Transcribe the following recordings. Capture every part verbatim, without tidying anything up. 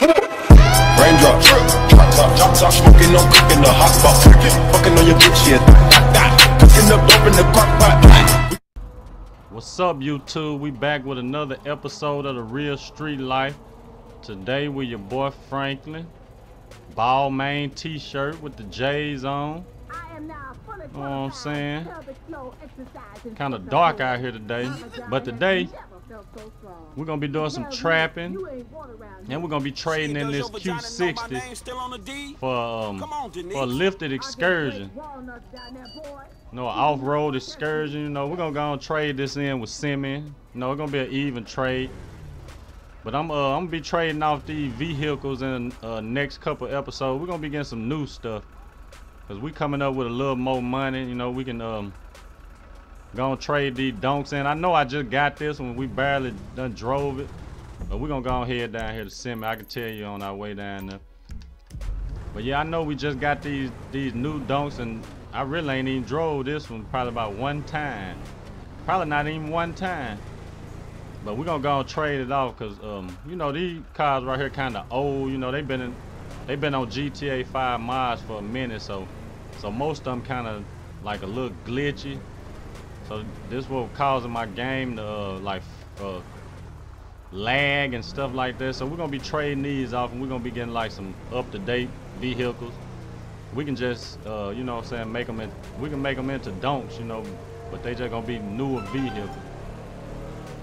Raindrop, drop top, drop top, smoking on cooking the hot pot, fucking on your bitch shit, cooking up dope in the crock pot. What's up, YouTube? We back with another episode of the Real Street Life. Today with your boy Franklin Ball, main T-shirt with the J's on. You know what I'm saying? Kind of dark out here today, but today we're gonna be doing some trapping, and we're gonna be trading in this Q sixty for um, for a lifted excursion. You know, an off-road excursion. You know, we're gonna go and trade this in with Simeon. You know, it's gonna be an even trade. But I'm uh, I'm gonna be trading off these vehicles in the uh, next couple episodes. We're gonna be getting some new stuff. Cause we coming up with a little more money, you know, we can um gonna trade these donks in. I know I just got this one, we barely done drove it. But we're gonna go ahead down here to Simeon. I can tell you on our way down there. But yeah, I know we just got these these new donks, and I really ain't even drove this one probably about one time. Probably not even one time. But we're gonna go and trade it off, cause um, you know, these cars right here kinda old, you know, they've been in they've been on G T A five mods for a minute, so So most of them kind of like a little glitchy. So this will cause my game to uh, like uh, lag and stuff like that. So we're gonna be trading these off, and we're gonna be getting like some up-to-date vehicles. We can just, uh, you know what I'm saying, make them in, we can make them into donks, you know, but they just gonna be newer vehicles.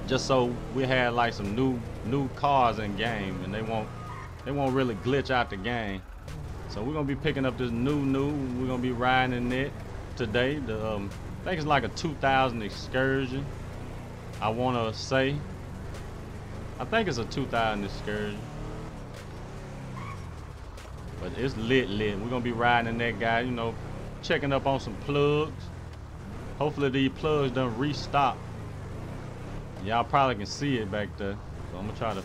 Just so we had like some new new cars in game, and they won't they won't really glitch out the game. So we're gonna be picking up this new new. We're gonna be riding in it today. The, um, I think it's like a two thousand Excursion. I wanna say. I think it's a two thousand Excursion. But it's lit lit. We're gonna be riding in that guy. You know, checking up on some plugs. Hopefully these plugs done restock. Y'all probably can see it back there. So I'm gonna try to.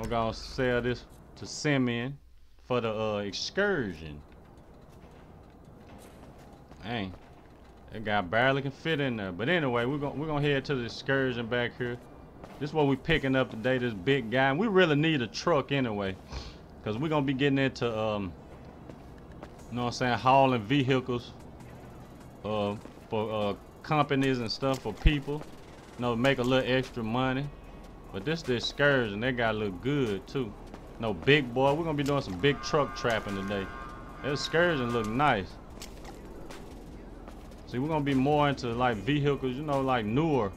I'm gonna sell this to Simeon for the uh, excursion. Dang, that guy barely can fit in there. But anyway, we're gonna we're gonna head to the excursion back here. This is what we're picking up today. This big guy, and we really need a truck anyway, cause we're gonna be getting into um, you know what I'm saying, hauling vehicles, uh, for uh companies and stuff, for people, you know, make a little extra money. But this the excursion, that guy look good too. No big boy, we're gonna be doing some big truck trapping today. That excursion look nice. See, we're gonna be more into like vehicles, you know, like newer,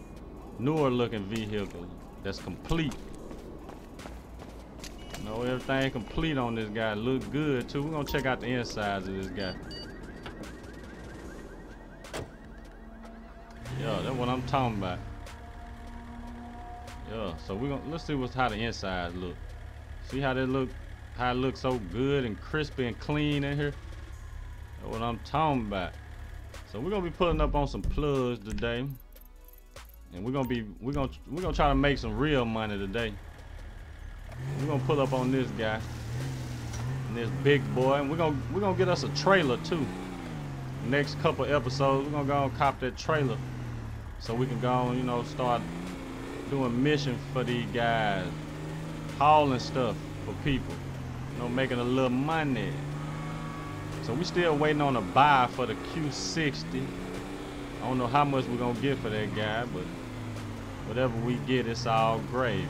newer looking vehicles. That's complete. You know, everything complete on this guy, look good too. We're gonna check out the insides of this guy. Yeah, that's what I'm talking about. Yeah, so we're gonna let's see what's how the inside look. See how they look, how it looks so good and crispy and clean in here. That's what I'm talking about. So we're gonna be putting up on some plugs today, and we're gonna be we're gonna we're gonna try to make some real money today. We're gonna pull up on this guy and this big boy, and we're gonna we're gonna get us a trailer too. Next couple episodes, we're gonna go and cop that trailer so we can go and, you know, start doing mission for these guys, hauling stuff for people, you know, making a little money. So we still waiting on a buy for the Q sixty. I don't know how much we're gonna get for that guy, but whatever we get, it's all gravy.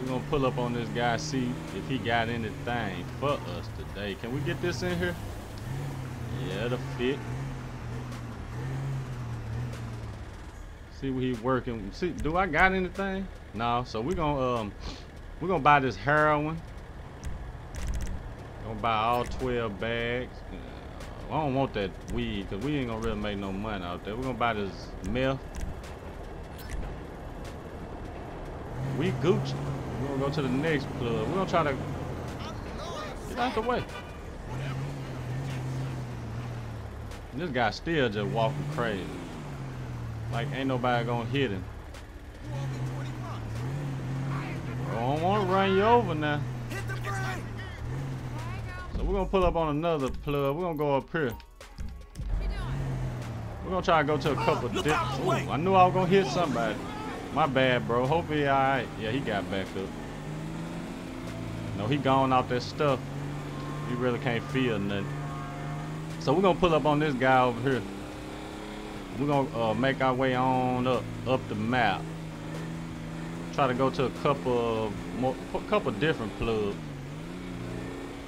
We're gonna pull up on this guy, see if he got anything for us today. Can we get this in here? Yeah, it'll fit. See what he working. See, do I got anything? No. So we're gonna um, we're gonna buy this heroin. Gonna buy all twelve bags. Uh, I don't want that weed, cause we ain't gonna really make no money out there. We're gonna buy this meth. We Gucci. We're gonna go to the next plug. We're gonna try to get out the way. And this guy still just walking crazy. Like ain't nobody gonna hit him. I don't wanna run you over now. So we're gonna pull up on another plug. We're gonna go up here. We're gonna try to go to a couple dips. Ooh, I knew I was gonna hit somebody. My bad, bro. Hopefully all right. Yeah, he got back up. No, he gone out that stuff. You really can't feel nothing. So we're gonna pull up on this guy over here. We're gonna uh, make our way on up up the map. Try to go to a couple of more, a couple different clubs.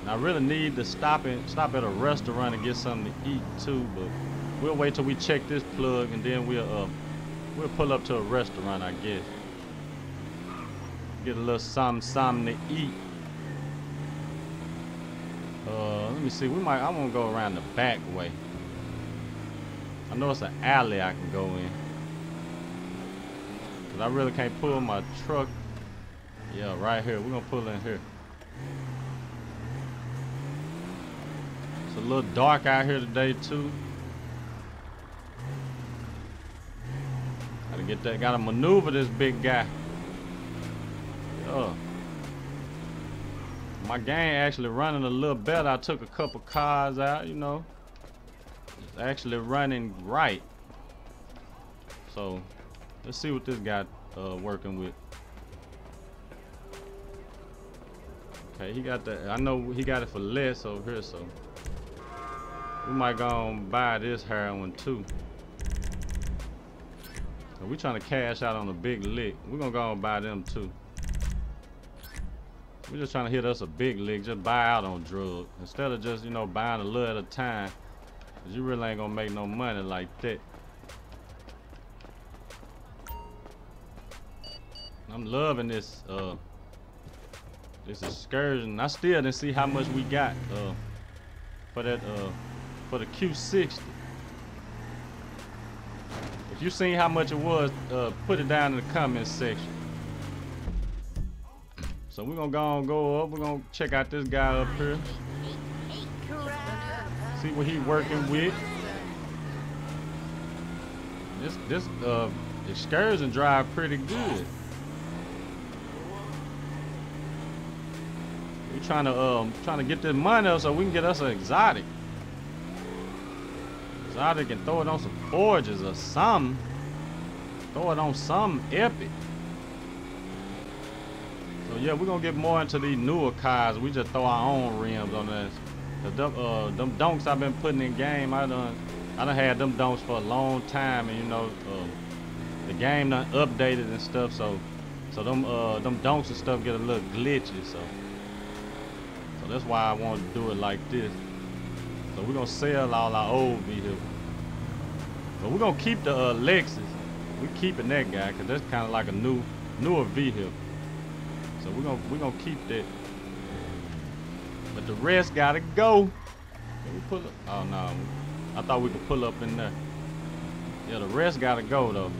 And I really need to stop and stop at a restaurant and get something to eat too, but we'll wait till we check this plug and then we'll uh, we'll pull up to a restaurant, I guess. Get a little something, something to eat. Uh, let me see. We might. I want to go around the back way. I know it's an alley I can go in. Cause I really can't pull my truck. Yeah, right here. We're gonna pull in here. It's a little dark out here today too. Gotta get that. Gotta maneuver this big guy. Yeah. My game actually running a little better. I took a couple cars out, you know. It's actually running right. So, let's see what this guy uh, working with. Okay, he got the. I know he got it for less over here, so we might go and buy this heroin too. So we trying to cash out on a big lick. We're gonna go and buy them too. We're just trying to hit us a big lick, just buy out on drugs. Instead of just, you know, buying a little at a time, cause you really ain't gonna make no money like that. I'm loving this, uh, this excursion. I still didn't see how much we got, uh, for that, uh, for the Q sixty. If you seen how much it was, uh, put it down in the comments section. So we're gonna go and go up. We're gonna check out this guy up here. See what he working with. This this uh excursion drive pretty good. We trying to um trying to get this money up so we can get us an exotic. Exotic and throw it on some forges or something. Throw it on something epic. So yeah, we're gonna get more into these newer cars. We just throw our own rims on this. Cause them, uh, them donks I've been putting in game, I done, I done had them donks for a long time, and you know, uh, the game done updated and stuff. So, so them, uh, them donks and stuff get a little glitchy. So, so that's why I want to do it like this. So we're gonna sell all our old vehicles. But we're gonna keep the uh, Lexus. We keeping that guy, cause that's kind of like a new, newer vehicle. So we're gonna we're gonna keep that, but the rest gotta go. Can we pull up? Oh no, I thought we could pull up in there. Yeah, the rest gotta go though.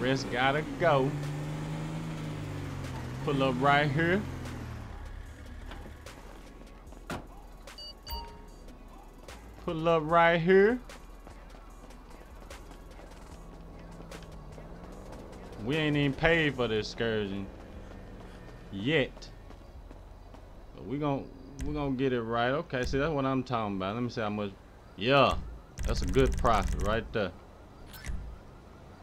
The rest gotta go. Pull up right here. Pull up right here. We ain't even paid for the excursion yet. But we gon' we gon' get it right. Okay, see, that's what I'm talking about. Let me see how much. Yeah, that's a good profit right there.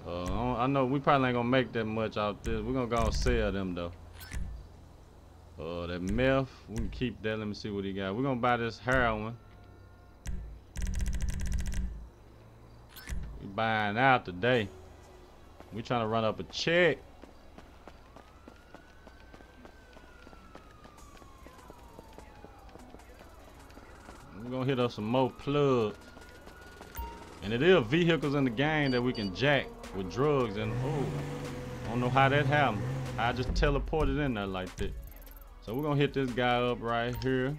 Uh, I know we probably ain't gonna make that much out this. We're gonna go and sell them though. Uh, that meth, we can keep that. Let me see what he got. We're gonna buy this heroin. We buying out today. We trying to run up a check. We're gonna hit up some more plugs. And it is vehicles in the game that we can jack with drugs and oh, I don't know how that happened. I just teleported in there like that. So we're gonna hit this guy up right here.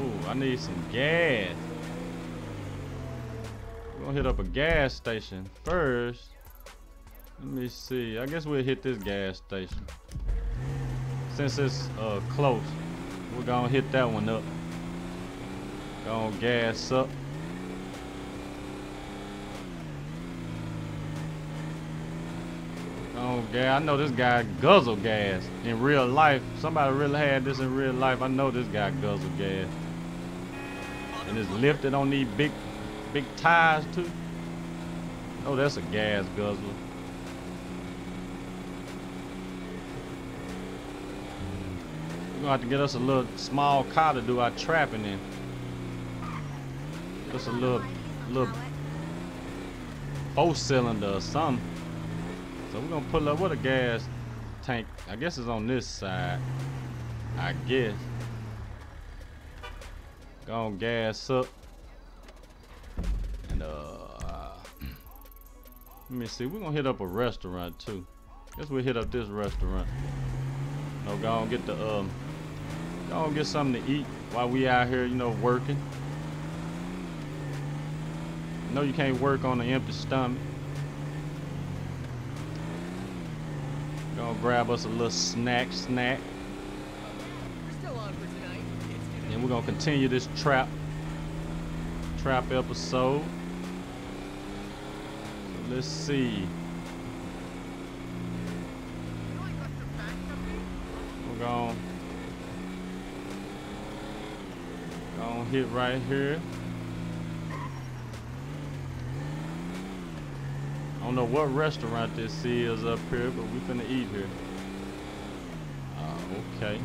Oh, I need some gas. We'll hit up a gas station first. Let me see. I guess we'll hit this gas station since it's uh, close. We're gonna hit that one up. Gonna gas up. Oh gas. I know this guy guzzle gas in real life. Somebody really had this in real life. I know this guy guzzle gas, and it's lifted on these big. Big tires too. Oh, that's a gas guzzler. We're gonna have to get us a little small car to do our trapping in. Just a little, little four cylinder or something. So we're gonna pull up with a gas tank. I guess it's on this side. I guess. Gonna gas up. And uh, let me see. We're gonna hit up a restaurant too. Guess we'll hit up this restaurant. No, go on get the um, go on get something to eat while we out here, you know, working. No, you can't work on an empty stomach. Gonna grab us a little snack, snack. We're still on for tonight. And we're gonna continue this trap, trap episode. So let's see. We're gonna, gonna hit right here. I don't know what restaurant this is up here, but we finna eat here. Uh, okay.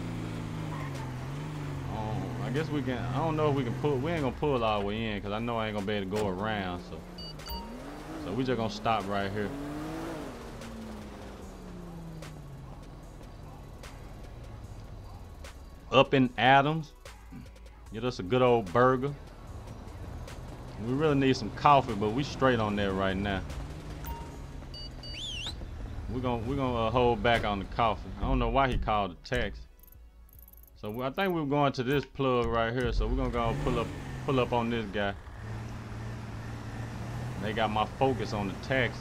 Um, I guess we can. I don't know if we can pull. We ain't gonna pull all the way in, cause I know I ain't gonna be able to go around. So, so we just gonna stop right here. Up in Adams, get us a good old burger. We really need some coffee, but we straight on that right now. We're gonna we're gonna uh, hold back on the coffee. I don't know why he called a taxi. So we, I think we're going to this plug right here. So we're gonna go pull up pull up on this guy. They got my focus on the taxi.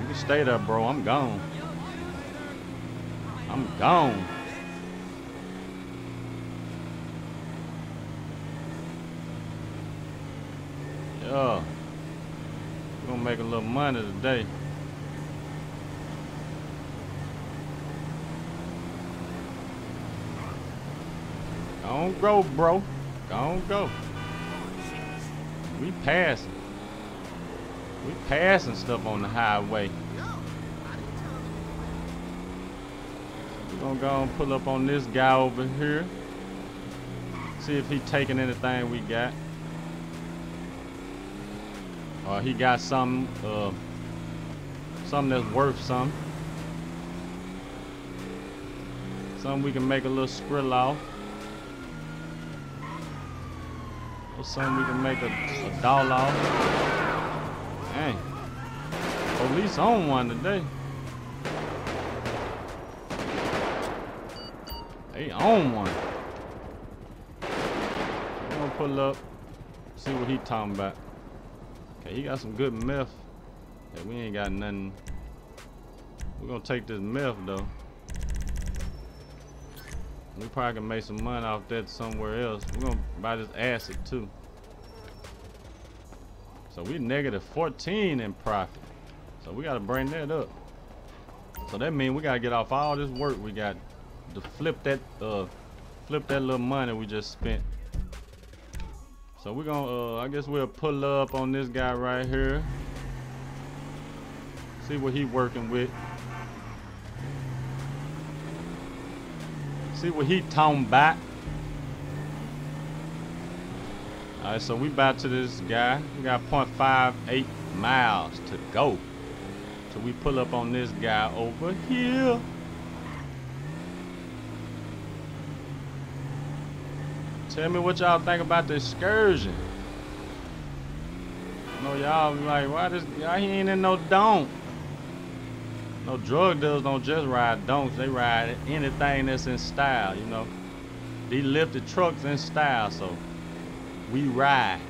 You can stay there, bro. I'm gone. I'm gone. Yeah. We're gonna make a little money today. Don't go, bro. Don't go. We passing. We passing stuff on the highway. We're gonna go and pull up on this guy over here. See if he taking anything we got. Or uh, he got something, uh, something that's worth something. Something we can make a little skrill off. Or something we can make a, a doll off. Dang. Police on one today. They on one. I'm gonna pull up, see what he talking about. Okay, he got some good meth. Hey, we ain't got nothing. We're gonna take this meth though. We probably can make some money off that somewhere else. We're gonna buy this acid too. So we negative fourteen in profit. So we gotta bring that up. So that means we gotta get off all this work we got to flip that uh flip that little money we just spent. So we're gonna, uh, I guess we'll pull up on this guy right here. See what he working with. See what he talking about. All right, so we back to this guy. We got point five eight miles to go. So we pull up on this guy over here. Tell me what y'all think about the excursion. I know y'all be like, why this guy, he ain't in no donk. No drug dealers don't just ride donks, they ride anything that's in style, you know. These lifted trucks in style, so we ride.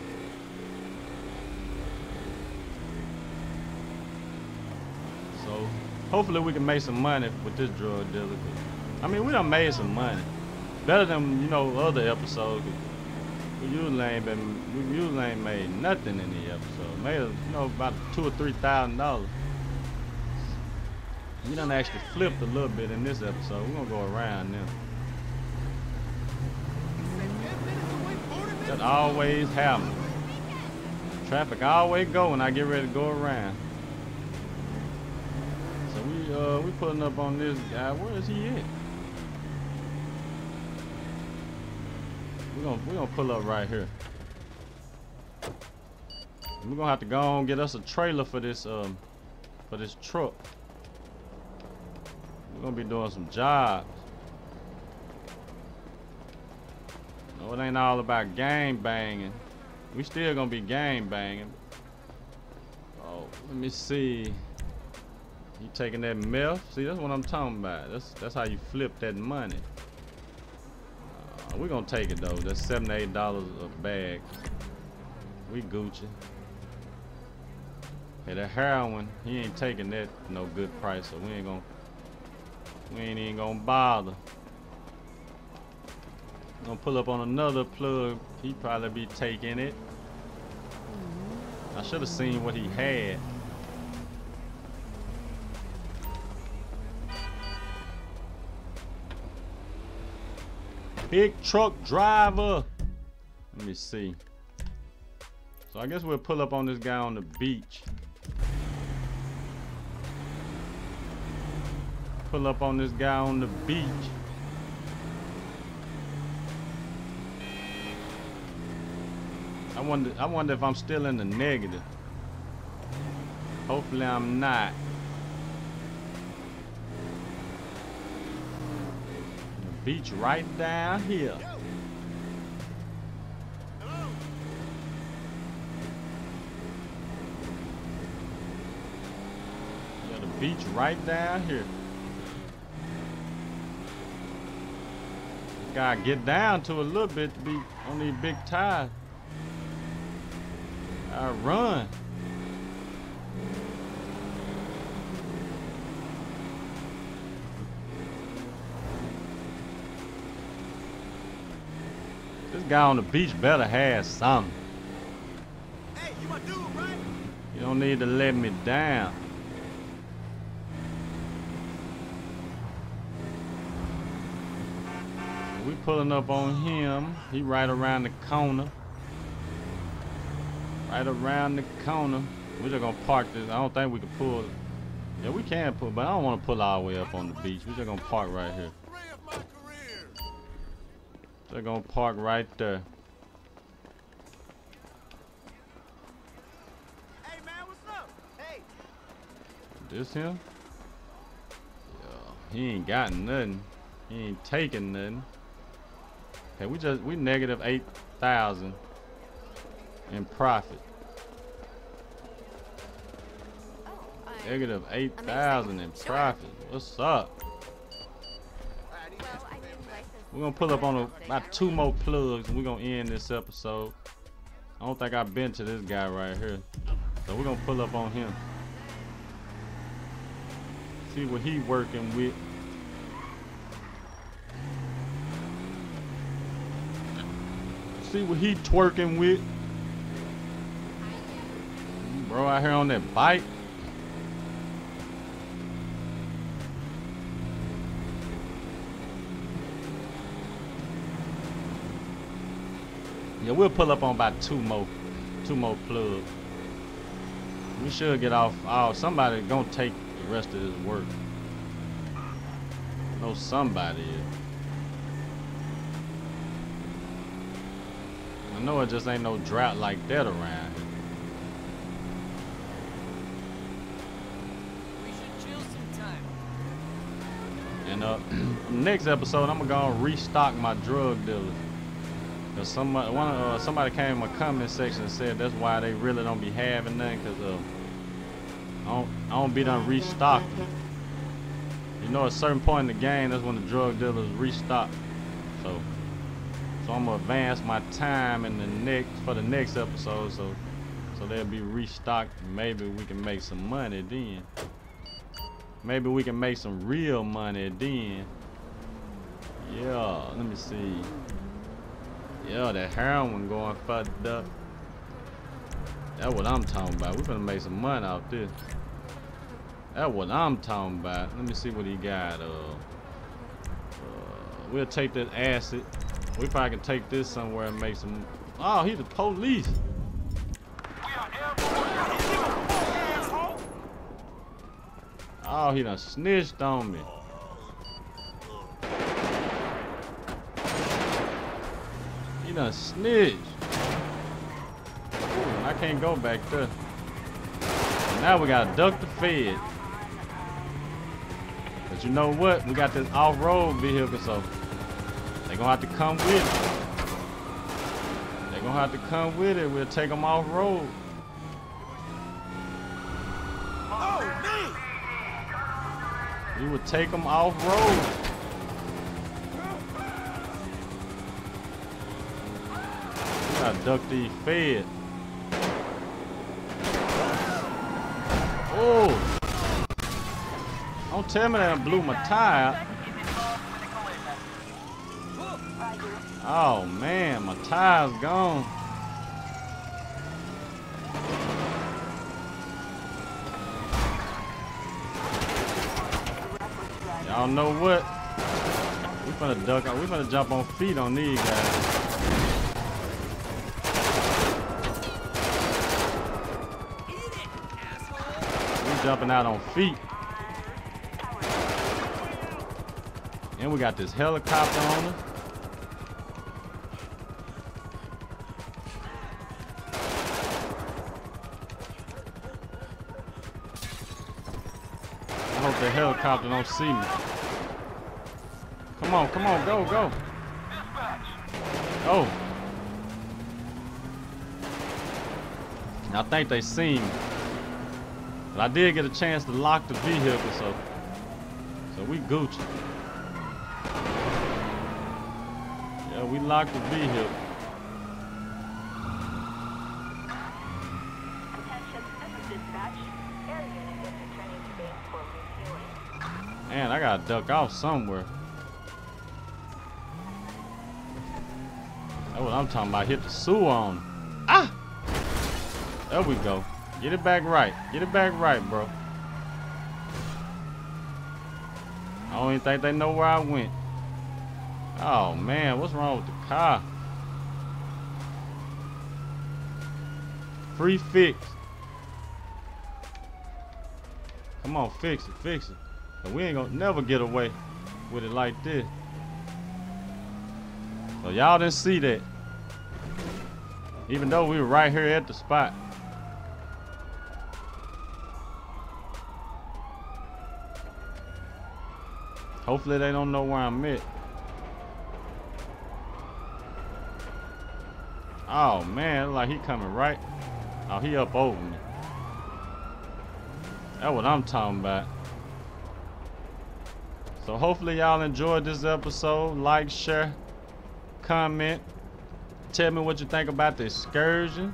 So hopefully we can make some money with this drug dealer. I mean, we done made some money. Better than, you know, other episodes. We usually ain't been, we usually ain't made nothing in the episode. Made, you know, about two or three thousand dollars. We done actually flipped a little bit in this episode. We're gonna go around now. That always happens. Traffic I always go when I get ready to go around. So we uh we pulling up on this guy. Where is he at? We're gonna we're gonna pull up right here. We're gonna have to go on get us a trailer for this um for this truck. We're gonna be doing some jobs. No, it ain't all about gang banging. We still gonna be gang banging. Oh, let me see. You taking that meth? See, that's what I'm talking about. That's that's how you flip that money. Uh, we're gonna take it though. That's seventy-eight dollars a bag. We Gucci. Hey, that heroin, he ain't taking that no good price, so we ain't gonna we ain't even gonna bother. Gonna pull up on another plug. He probably be taking it. I should have seen what he had. Big truck driver. Let me see. So I guess we'll pull up on this guy on the beach. Pull up on this guy on the beach. I wonder, I wonder if I'm still in the negative. Hopefully I'm not. Beach right down here. Yeah, the beach right down here. Gotta get down to a little bit to be on these big tires. I run. This guy on the beach better have something. Hey, you my dude, right? You don't need to let me down. We pulling up on him. He right around the corner. Right around the corner. We're just gonna park this. I don't think we can pull. Yeah, we can pull, but I don't want to pull all the way up on the beach. We're just gonna park right here. They're gonna park right there. Hey man, what's up? Hey. This him? Yeah, he ain't got nothing. He ain't taking nothing. Okay, we just we negative eight thousand. And profit. Negative eight thousand in profit. What's up? We're gonna pull up on a, about two more plugs, and we're gonna end this episode. I don't think I've been to this guy right here, so we're gonna pull up on him. See what he working with. See what he twerking with. Bro out here on that bike. Yeah, we'll pull up on about two more, two more plugs. We should get off. Oh, somebody gonna take the rest of this work. No, somebody is. I know it just ain't no drought like that around here. And uh, next episode, I'm gonna restock my drug dealers. Cause somebody, one, uh, somebody came in my comment section and said that's why they really don't be having nothing, cause uh, I don't, I don't be done restocking. You know, at a certain point in the game, that's when the drug dealers restock. So, so I'm gonna advance my time in the next for the next episode, so, so they'll be restocked. Maybe we can make some money then. Maybe we can make some real money then. Yeah, let me see. Yeah, that heroin going fucked up. That's what I'm talking about. We're gonna make some money off this. That's what I'm talking about. Let me see what he got. Uh, uh, we'll take that acid. We probably can take this somewhere and make some. Oh, he's the police. We are Oh, he done snitched on me. He done snitched. Ooh, I can't go back there. Now we gotta duck the feds. But you know what? We got this off-road vehicle, so they gonna have to come with it. They gonna have to come with it. We'll take them off-road. We would take them off road. Gotta duck these feds. Oh! Don't tell me that I blew my tire. Oh man, my tire's gone. Y'all know what? We finna duck out. We finna jump on feet on these guys. We jumping out on feet. And we got this helicopter on us. I hope the helicopter don't see me. Come on, come on, go, go. Oh. I think they seen me. But I did get a chance to lock the vehicle, so so we Gucci. Yeah, we locked the vehicle. Man, I gotta duck off somewhere. That's what I'm talking about. Hit the sewer on him. Ah! There we go. Get it back right. Get it back right, bro. I don't even think they know where I went. Oh, man. What's wrong with the car? Free fix. Come on, fix it. Fix it. We ain't gonna never get away with it like this. So y'all didn't see that. Even though we were right here at the spot. Hopefully they don't know where I'm at. Oh man, like he coming right. Oh, he up over me. That's what I'm talking about. So hopefully y'all enjoyed this episode. Like, share, comment. Tell me what you think about the excursion.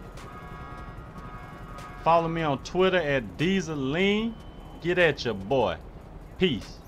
Follow me on Twitter at deezalean. Get at your boy. Peace.